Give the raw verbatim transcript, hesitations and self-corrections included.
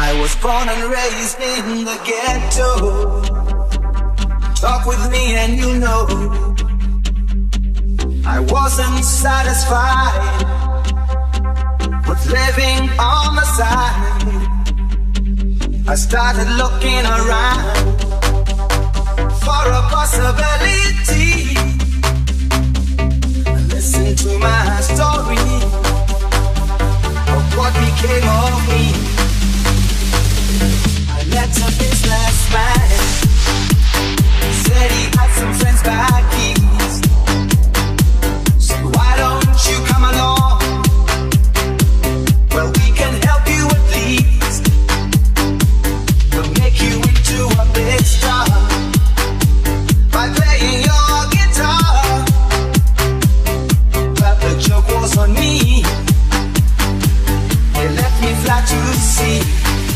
I was born and raised in the ghetto. Talk with me and you know I wasn't satisfied with living on the side. I started looking around for a possibility. Listen to my story of what became of me. I met a businessman, said he had some friends back east. So why don't you come along? Well, we can help you at least. We'll make you into a big star by playing your guitar. But the joke was on me. They left me flat to see.